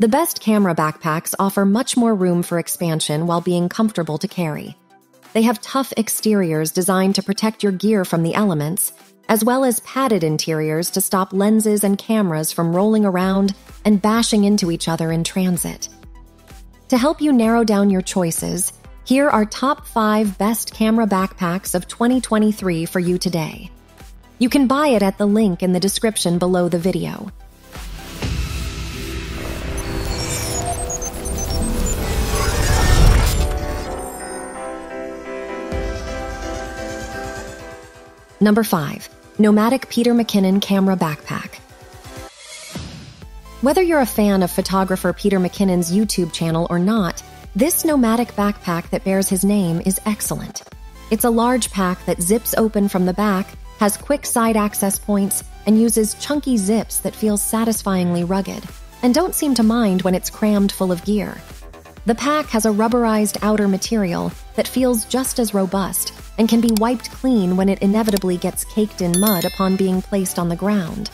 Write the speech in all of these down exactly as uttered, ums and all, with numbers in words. The best camera backpacks offer much more room for expansion while being comfortable to carry. They have tough exteriors designed to protect your gear from the elements, as well as padded interiors to stop lenses and cameras from rolling around and bashing into each other in transit. To help you narrow down your choices, here are top five best camera backpacks of twenty twenty-three for you today. You can buy it at the link in the description below the video. Number five. Nomatic Peter McKinnon Camera Backpack. Whether you're a fan of photographer Peter McKinnon's YouTube channel or not, this Nomatic backpack that bears his name is excellent. It's a large pack that zips open from the back, has quick side access points, and uses chunky zips that feel satisfyingly rugged, and don't seem to mind when it's crammed full of gear. The pack has a rubberized outer material that feels just as robust and can be wiped clean when it inevitably gets caked in mud upon being placed on the ground.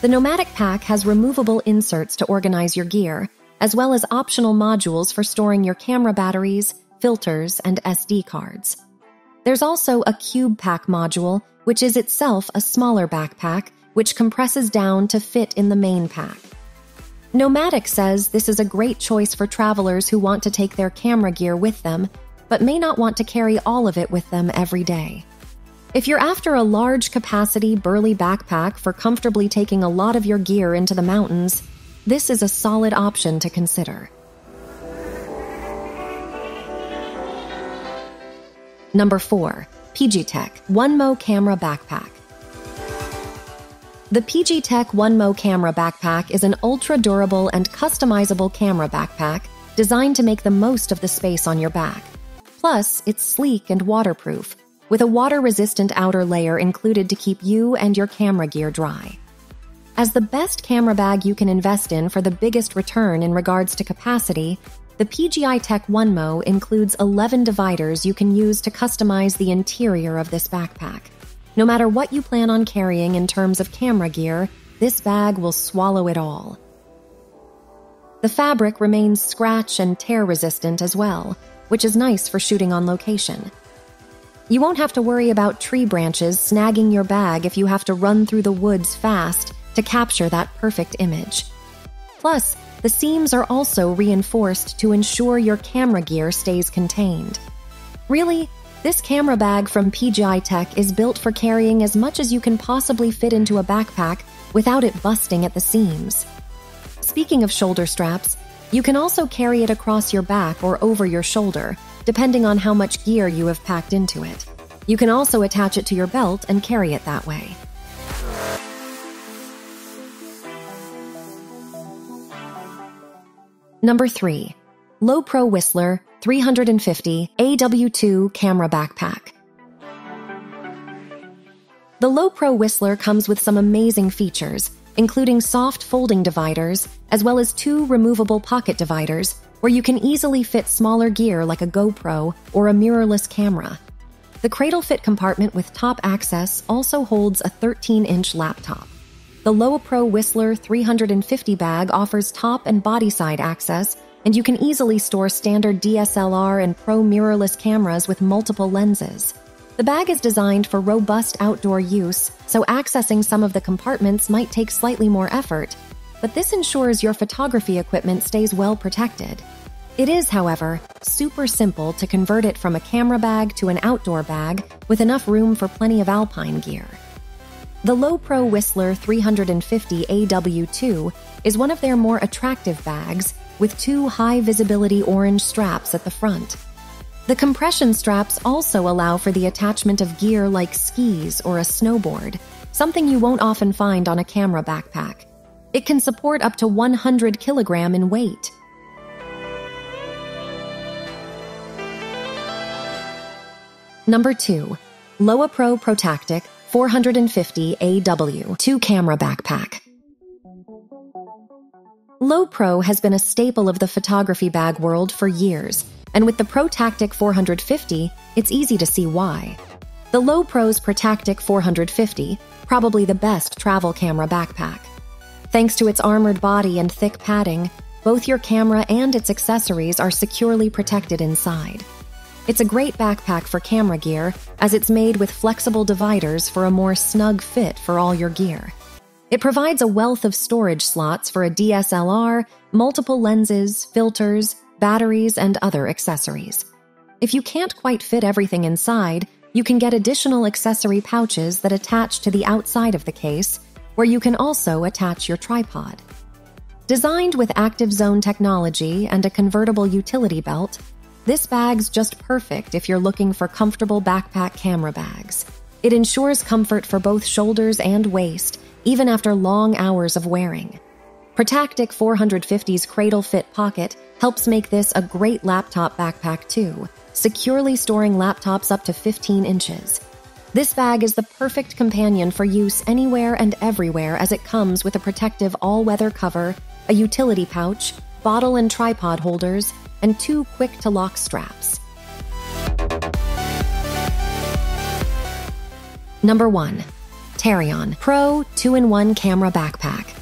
The Nomatic pack has removable inserts to organize your gear, as well as optional modules for storing your camera batteries, filters, and S D cards. There's also a cube pack module, which is itself a smaller backpack, which compresses down to fit in the main pack. Nomatic says this is a great choice for travelers who want to take their camera gear with them, but may not want to carry all of it with them every day. If you're after a large-capacity, burly backpack for comfortably taking a lot of your gear into the mountains, this is a solid option to consider. Number four. Pgytech OneMo Camera Backpack. The Pgytech OneMo Camera Backpack is an ultra-durable and customizable camera backpack designed to make the most of the space on your back. Plus, it's sleek and waterproof, with a water-resistant outer layer included to keep you and your camera gear dry. As the best camera bag you can invest in for the biggest return in regards to capacity, the Pgytech OneMo includes eleven dividers you can use to customize the interior of this backpack. No matter what you plan on carrying in terms of camera gear, this bag will swallow it all. The fabric remains scratch and tear resistant as well, which is nice for shooting on location. You won't have to worry about tree branches snagging your bag if you have to run through the woods fast to capture that perfect image. Plus, the seams are also reinforced to ensure your camera gear stays contained. Really, this camera bag from Pgytech is built for carrying as much as you can possibly fit into a backpack without it busting at the seams. Speaking of shoulder straps, you can also carry it across your back or over your shoulder, depending on how much gear you have packed into it. You can also attach it to your belt and carry it that way. Number three. Lowepro Whistler three fifty A W two Camera Backpack. The Lowepro Whistler comes with some amazing features, including soft folding dividers, as well as two removable pocket dividers, where you can easily fit smaller gear like a GoPro or a mirrorless camera. The cradle fit compartment with top access also holds a thirteen inch laptop. The Lowepro Whistler three fifty bag offers top and body side access, and you can easily store standard D S L R and pro mirrorless cameras with multiple lenses. The bag is designed for robust outdoor use, so accessing some of the compartments might take slightly more effort, but this ensures your photography equipment stays well protected. It is, however, super simple to convert it from a camera bag to an outdoor bag with enough room for plenty of alpine gear. The Lowepro Whistler three fifty A W two is one of their more attractive bags, with two high-visibility orange straps at the front. The compression straps also allow for the attachment of gear like skis or a snowboard, something you won't often find on a camera backpack. It can support up to one hundred kilograms in weight. Number two. Lowepro ProTactic four fifty A W two Camera Backpack. Lowepro has been a staple of the photography bag world for years, and with the ProTactic four hundred fifty, it's easy to see why. The Lowepro's ProTactic four hundred fifty, probably the best travel camera backpack. Thanks to its armored body and thick padding, both your camera and its accessories are securely protected inside. It's a great backpack for camera gear, as it's made with flexible dividers for a more snug fit for all your gear. It provides a wealth of storage slots for a D S L R, multiple lenses, filters, batteries, and other accessories. If you can't quite fit everything inside, you can get additional accessory pouches that attach to the outside of the case, where you can also attach your tripod. Designed with active zone technology and a convertible utility belt, this bag's just perfect if you're looking for comfortable backpack camera bags. It ensures comfort for both shoulders and waist, even after long hours of wearing. ProTactic four hundred fifty's cradle fit pocket helps make this a great laptop backpack too, securely storing laptops up to fifteen inches. This bag is the perfect companion for use anywhere and everywhere, as it comes with a protective all-weather cover, a utility pouch, bottle and tripod holders, and two quick-to-lock straps. Number one, Tarion Pro two in one Camera Backpack.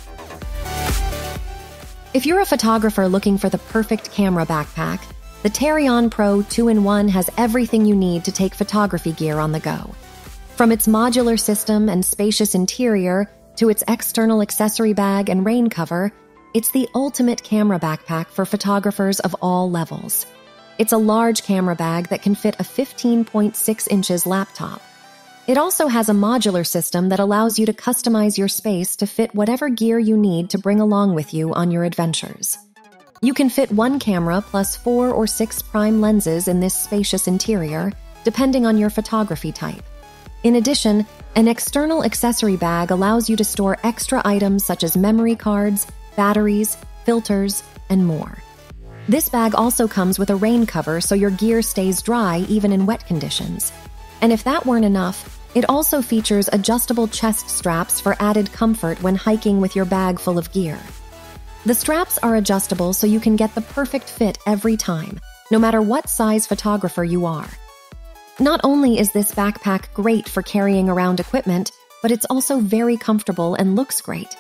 If you're a photographer looking for the perfect camera backpack, the Tarion Pro two in one has everything you need to take photography gear on the go. From its modular system and spacious interior to its external accessory bag and rain cover, it's the ultimate camera backpack for photographers of all levels. It's a large camera bag that can fit a fifteen point six inches laptop. It also has a modular system that allows you to customize your space to fit whatever gear you need to bring along with you on your adventures. You can fit one camera plus four or six prime lenses in this spacious interior, depending on your photography type. In addition, an external accessory bag allows you to store extra items such as memory cards, batteries, filters, and more. This bag also comes with a rain cover, so your gear stays dry even in wet conditions. And if that weren't enough, it also features adjustable chest straps for added comfort when hiking with your bag full of gear. The straps are adjustable, so you can get the perfect fit every time, no matter what size photographer you are. Not only is this backpack great for carrying around equipment, but it's also very comfortable and looks great,